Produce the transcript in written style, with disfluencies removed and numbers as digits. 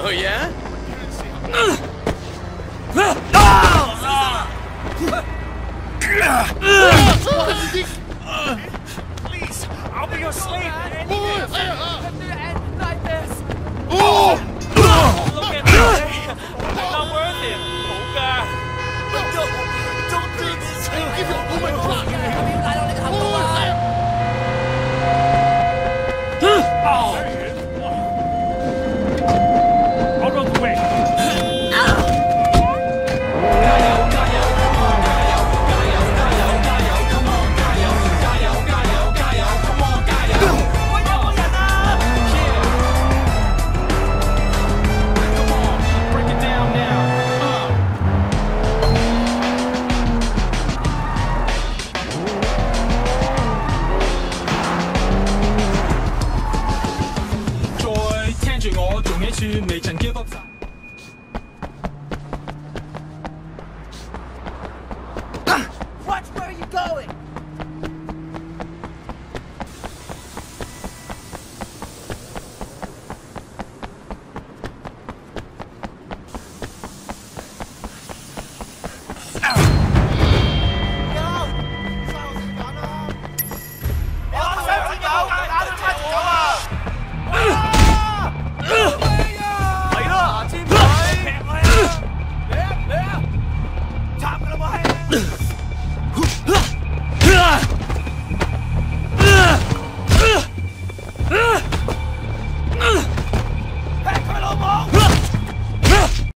Oh, yeah? Please, I'll be your slave.